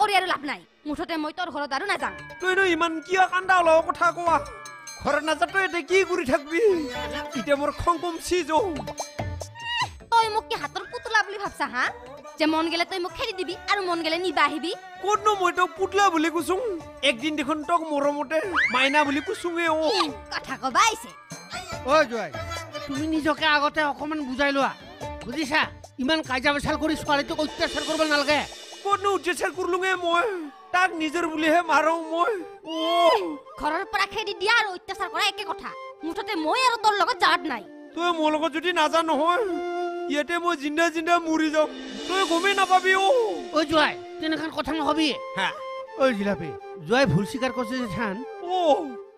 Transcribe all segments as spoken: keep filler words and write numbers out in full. কৰি আৰু লাভ নাই মুঠতে মই তোৰ ঘৰত আৰু নাযাওঁ তুইনো ইমান কিয়া কান্দাও লও কথা কোৱা ঘৰত নাযাটো এটা কি কৰি থাকবি ইটা মোৰ খংকম সিজো তই মোক কি হাতৰ পুতলা বুলি ভাবছা হা যে মন গেলে তই মোক খেদি দিবি আৰু মন গেলে নিবা আহিবি কোননো মই তো পুতলা বুলি কুছুং একদিন দেখোন তক মৰমতে মাইনা বুলি কুছুঙে ও কথা কবাইছে ও জয় তুমি নিজকে আগতে অকমান বুজাই লোৱা বুজিছা ইমান কাজা বেছাল কৰি সৱালিটো অত্যাচাৰ কৰিব নালগে কোন উৎসাৰ কৰলুঙে মই তাক নিজৰ বুলিহে মাৰো মই ও ঘৰৰ পৰা খেদি দিয়া আৰু অত্যাচাৰ কৰা একে কথা মুঠতে মই আৰু তোৰ লগত জাত নাই তুই মোৰ লগত যদি নাজা নহয় ইতে মই জিন্দা জিন্দা মুৰি যাম তুই গমে নাপাবি ও ও জয় তেনেখান কথা নহবি হা ও জিলাপি জয় ভুল স্বীকাৰ কৰিছে জান ও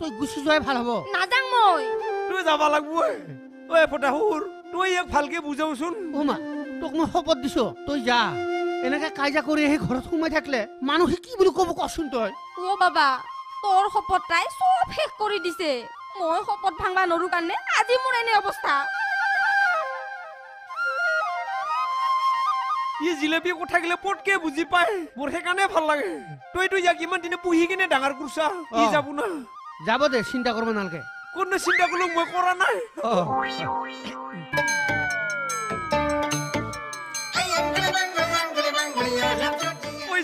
তুই গুছি জয় ভাল হ'ব নাজাং মই তুই যাব লাগব ও এপটা হুৰ তুই এক ভালকে বুজাউছুন ওমা তোক মই শপত দিছো তুই যা এনেকা কাজা কৰি এই ঘৰত সোমাই থাকলে মানুহে কি বুলি কব কচোন তই ও বাবা তোৰ শপতটাই সব শেষ কৰি দিছে মই শপত ভাঙবা নৰু কাৰণে আজি মোৰ এনে অৱস্থা ই জিলাপি কোঠা গলে পটকে বুজি পায় মোৰ হেকানে ভাল লাগে তুই তুই যা কিমান দিনে পুহি কিনে ডাঙৰ কুৰছা ই যাব না যাব দে চিন্তা কৰব নালকে কোন চিন্তা কলু মই কৰা নাই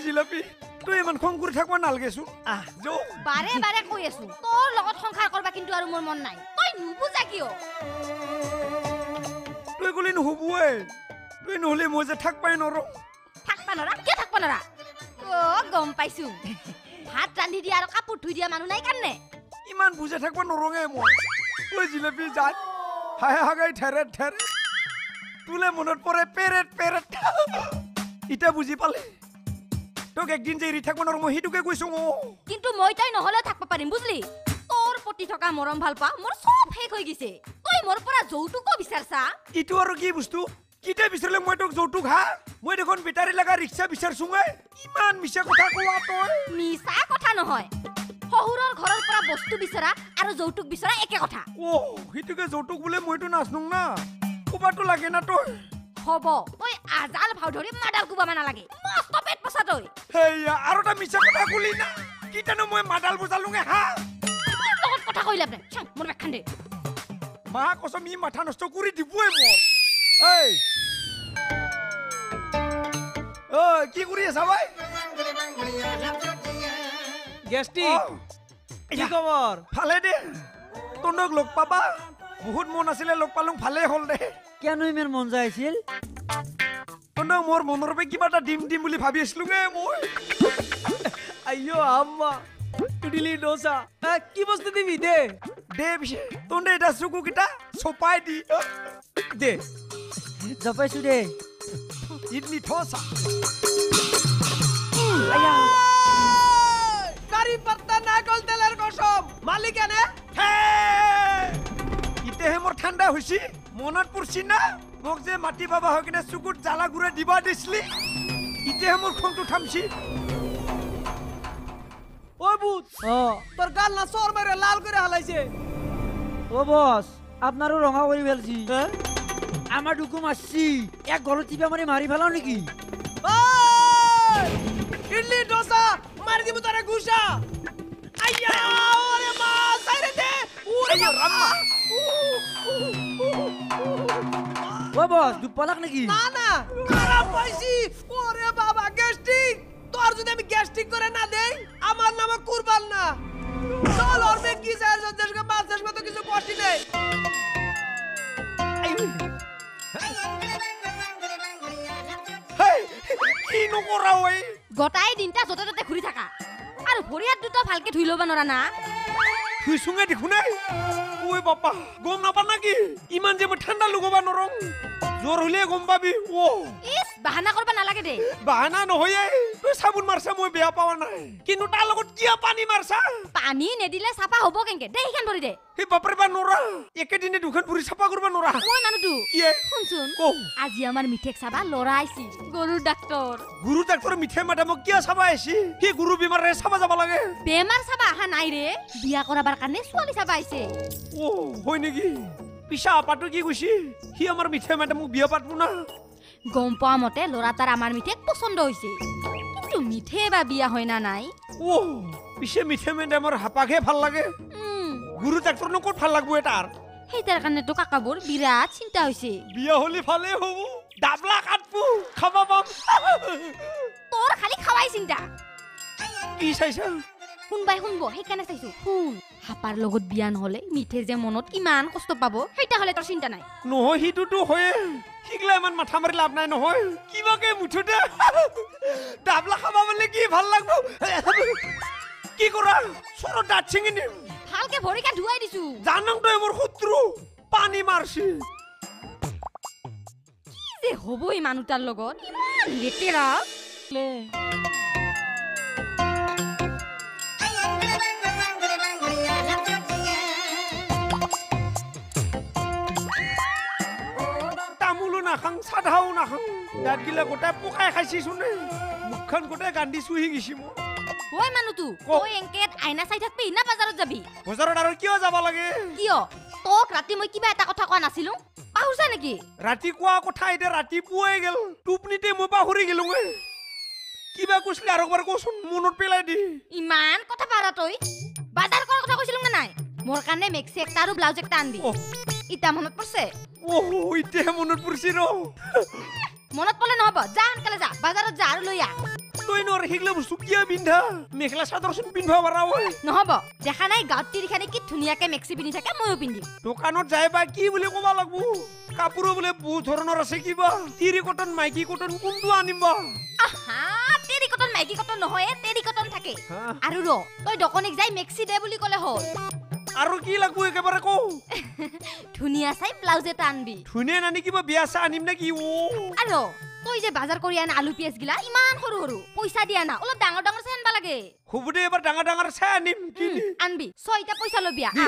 জিলাপি তুই ইমান খং কৰি থাকবা নালগেছু আহ যো বাৰে বাৰে কৈ আছো তোৰ লগত সংসাৰ কৰবা কিন্তু আৰু মোৰ মন নাই তই নুবুজা কিয় তুই গলি নহবুৱে তুই নহলে মই যে থাকবাই নৰো থাকবা নৰা কি থাকবা নৰা ও গম পাইছু ভাত ৰান্ধি দিয়া আৰু কাপোৰ ধুই দিয়া মানুহ নাই কানে ইমান বুজে থাকবা নৰঙে মই তুই জিলাপি যাত হায় হাগাই ঠেৰে ঠেৰে তুলে মনত পৰে পেৰেট পেৰেট ইটা বুজি পালে তোকে একদিন যে ৰি থাকব নৰম হিটুকে কৈছো কিন্তু মই তাই নহলে থাকবা পাৰিম বুঝলি তোর পতি থকা মৰম ভাল পা মোৰ সব ফেক হৈ গিছে তুই মোৰ পৰা যৌতুক বিচাৰছা ইটো আৰু কি বস্তু কিটা বিচাৰলে মই তোক যৌতুক হা মই দেখোন বিটাৰি লাগা ৰিক্সা বিচাৰছুঙে ইমান মিছা কথা কোৱা তই মিছা কথা নহয় হহুৰৰ ঘৰৰ পৰা বস্তু বিচাৰা আৰু যৌতুক বিচাৰা একে কথা ও হিটুকে যৌতুক বুলে মইটো নাছনং না কোবাটো লাগে না তই হব ওই আজাল ভাও ধৰি মাডাল কোবাবা না লাগে মস্ত পেট পছা তই হেয়া আৰুটা মিছা কথা কলি না কিটানো মই মাডাল বুজালুঙে হা লগত কথা কইলা নাই চং মোৰ বেখান দে মা কসম ই মাথা নষ্ট কৰি দিবই মোৰ এই ও কি কৰি আছা ভাই গেষ্টিক কি খবৰ ভালে দে তোনক লোক পাবা বহুত মন আছিল লোক পালং ভালে হল দে কেন ইমের মন যাইছিল কোন মোর মনৰ পে কিবাটা ডিম ডিম বুলি ভাবি আসলুগে মই আইও আম্মা ইডলি ডোসা কি বস্তু দিবি দে দে তোনে এটা সুকু কিটা সোপাই দি দে জপাইছু দে ইডলি ডোসা আয়া কারি পাতা না গল তেলের কসম মালিকানে হে ইতে মোর ঠান্ডা হইছি মনত পড়ছি না মোক যে মাটি বাবা হয় কিনা চুকুত জ্বালা গুড়া দিবা দিছিলি ইতেহে মোৰ খংটো থামছি ও বুত তোর গাল না চোর মারে লাল করে হালাইছে ও বস আপনারও রঙা করে ফেলছি আমার ডুকুম আসছি এক গল টিপে মারি মারি ফেলাও নাকি ইডলি ডোসা মারি দিব তোরে ঘুষা আইয়া ওরে মা সাইরে দে ওরে রাম্মা ও বস দুপালাক নাকি না না মারা পাইছি ওরে বাবা গ্যাস্ট্রিক তোর যদি আমি গ্যাস্ট্রিক করে না দেই আমার নামে কুরবান না চল আর মে কি চাই দেশ কা পাঁচ দেশ মত কিছু কষ্ট নেই কি নকরা ওই গটাই দিনটা যতে ততে ঘুরি থাকা আর ভরিয়াত দুটো ভালকে ধুই লবা নরা না তুই শুনে দেখু না ওই বাবা গম না পানা কি ইমান যে ঠান্ডা লগবা নরম জোর হইলে গম পাবি ও ইস বাহানা করবা না লাগে দে বাহানা নহয়ে তুই সাবুন মারছা মই বেয়া পাওয়া নাই কিন্তু তার লগত কিয়া পানি মারছা পানি নে দিলে সাফা হবো কেনকে দে ইখান ধরি দে হে বাপরে বা নরা একে দিনে দুখান পুরি সাফা করবা নরা ও নানু তু কি শুনছুন আজি আমার মিঠেক সাবা লরা আইছি গুরু ডাক্তার গুরু ডাক্তার মিঠে মাডাম কিয়া সাবা আইছি হি গুরু বিমার রে সাবা যাবা লাগে বেমার সাবা আহা নাই রে বিয়া করাবার কানে সোয়ালি সাবা আইছে ও হই নেকি পিছা পাটু কি কইছি হি আমার মিঠে মাডাম বিয়া পাটবো না গম পাওয়া মতে লরা তার আমার মিঠেক পছন্দ হইছে কিন্তু একটু মিঠে বা বিয়া হয় না নাই ও পিছে মিঠে মেন আমার হাপাকে ভাল লাগে গুরু ডাক্তার ন কত ভাল লাগবো এটার হেতার কারণে তো কাকাবর বিরাট চিন্তা হইছে বিয়া হলি ফালে হবু ডাবলা কাটপু খাবা বাম তোর খালি খাওয়াই চিন্তা কি চাইছ কোন ভাই শুনবো হে কেন চাইছ শুন হাপার লগত বিয়া নহলে মিঠে যে মনত কিমান কষ্ট পাবো হেতা হলে তোর চিন্তা নাই নহয় হিটু তো হয় ঠিকলা মান মাথা মারি লাভ নাই নহয় কিবাকে মুঠতে ডাবলা খাবা বলে কি ভাল লাগবো কি করা সরো দাঁত ছিঙি নি ভালকে ভরিকা ধুয়াই দিছু জানং তো মোর শত্রু পানি মারছি কি যে হবই মানুতার লগত ইমান লেটেরা লে নাখাং সাধাও নাখাং দাঁত গিলা গোটা পোকাই খাইছি শুনে মুখখান গোটা গান্ডি চুহি গেছি মো ওই মানু তু ওই এঙ্কেত আয়না চাই থাকবি না বাজারত যাবি বাজারত আর কিয় যাব লাগে কিয় তোক রাতি মই কিবা এটা কথা কোৱা নাছিলু পাহুছা নেকি ৰাতি কোৱা কথা এটা ৰাতি পুৱাই গেল টুপনিতে মই পাহৰি গেলু মই কিবা কৈছলি আৰু একবাৰ কোচোন মনত পেলাই দি ইমান কথা পাৰা তই বাজাৰ কৰা কথা কৈছিলু না নাই মোৰ কাৰণে মেক্সি একটা আৰু ব্লাউজ একটা আনবি ইটা মনত পৰছে Oh, it's a monopursino. Monopolanova, Jan Kalaza, Bazar Jarulia. Do you know Higla Sukia Binda? Nicholas Sadosun Pinova. Nohobo, the Hanai got Tiriki to Niaka Mexibin Sakamupindi. Tokano Jaibaki will go. Kapuru Put or Norasekiba, Tirikotan, Mikey Koton, Kunduanimba. Aha, Tirikotan, Mikey Koton, Hoy, Tirikotan Take. Arulo, Tokonic Mexi Debulicola Hole. আরো কি লাগবো একেবারে কও ধুনিয়া সাই ব্লাউজে টানবি ধুনিয়া নানি কিবা বিয়াসা আনিম নাকি ও আরো তুই যে বাজার করি আন আলু পিয়াজ গিলা ইমান হরু হরু পয়সা দিয়া না ওলা ডাঙর ডাঙর সানবা লাগে খুবুদে এবার ডাঙর ডাঙর সা আনিম কি আনবি ছয়টা পয়সা লবিয়া আ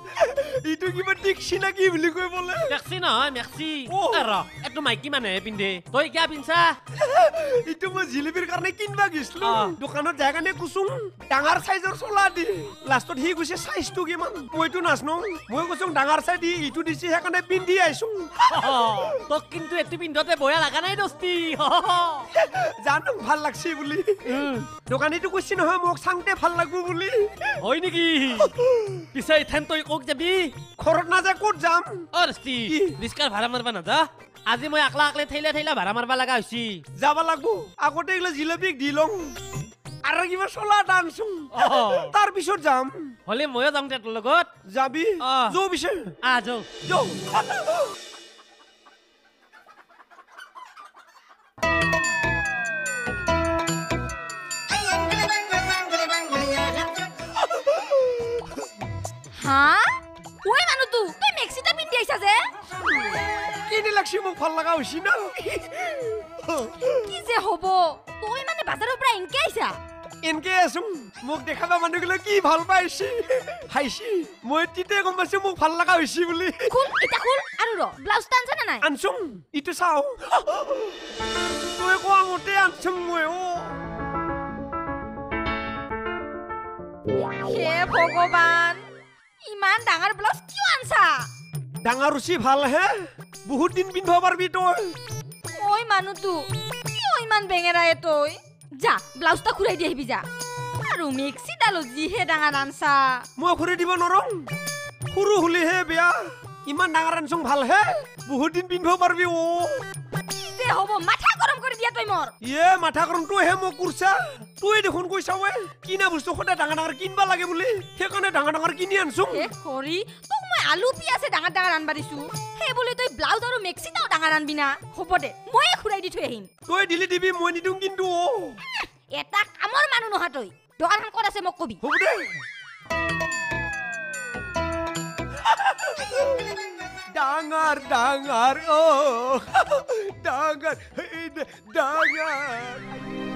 ইটু কিবা টিকছি না কি বলি কই বলে টিকছি না মেক্সি আরা এত মাইকি মানে পিনদে তুই কি পিনছা ইটু মো জিলিবির কারণে কিনবা গিসলু দোকানত জায়গা নে কুসুম ডাঙার সাইজৰ সোলা দি লাষ্টত হি গছে সাইজটো কি মান মইটো নাছনো মই গছং ডাঙার সাইজ দি ইটু দিছি হেকানে পিনদি আইছু তো কিন্তু এত পিনদতে বয়া লাগা নাই দস্তি জানো ভাল লাগছি বলি দোকানিটো কইছি নহয় মোক সাংতে ভাল লাগবো বলি হই নেকি পিছে ইথেন তুই কক যাবি খরত না যা কোট যাম অরস্তি রিস্কার ভাড়া মারবা না যা আজি মই আকলা আকলে থইলা থইলা ভাড়া মারবা লাগা হইছি যাবা লাগবো আগতে এগলা জিলাপিক দিলং আর কিবা সোলা ডান্সু তার পিছত যাম হলে মইও যাম তেত লগত যাবি যো বিশে আ যো যো হ্যাঁ ওই মানু তু তুই মেক্সিটা পিন দিইছা যে কিনি লাগছি মোক ভাল লাগা হইছি না কি যে হবো তুই মানে বাজারৰ পৰা ইনকে আইছা ইনকে আসুম মোক দেখাবা মানুহগুলো কি ভাল পাইছি হাইছি মই টিতে গম পাইছি মোক ভাল লাগা হইছি বুলি খুল এটা খুল আৰু ৰ ব্লাউজ টানছ না নাই আনছুম ইটো চাও তুই কো আমতে আনছুম মই ও হে ভগবান ইমান ডাঙৰ ব্লাউজ কিয় আনছা ডাঙৰ উচি ভাল হে বহুত দিন পিন্ধবা পারবি তোই ওই মানু তু কি ইমান বেঙেৰায়ে তোই যা ব্লাউজটা খুৰাই দি আহিবি যা আৰু মেক্সি ডালো জি হে ডাঙৰ আনছা মই খুৰি দিব নৰং খুৰু হলি হে বিয়া ইমান ডাঙৰ আনছং ভাল হে বহুত দিন পিন্ধবা পারবি ও কি যে হ'ব মাথা গৰম কৰি দিয়া তই মোৰ এ মাথা গৰম তু হে মই কুৰছা তুই দেখুন কইছা ওয়ে কিনা বস্তু খটা ডাঙৰ ডাঙৰ কিনবা লাগে বুলি হেকনে ডাঙৰ ডাঙৰ কিনি আনছু এ খৰি তোক মই আলু পিয়াছে ডাঙৰ ডাঙৰ আনবা দিছু হে বুলি তুই ব্লাউজ আৰু মেক্সি দাও ডাঙৰ আনবি না হবদে মই খুৰাই দি থৈ আহিম তুই দিলি দিবি মই নিদুম কিন্তু ও এটা কামৰ মানু নহা তুই দোকানখন ক'ত আছে মোক কবি হবদে Dangar, dangar, oh, dangar, dangar.